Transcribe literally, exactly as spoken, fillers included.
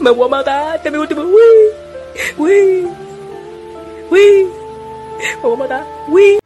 Mauamata, também último. Ui, ui, ui. Mauamata, ui.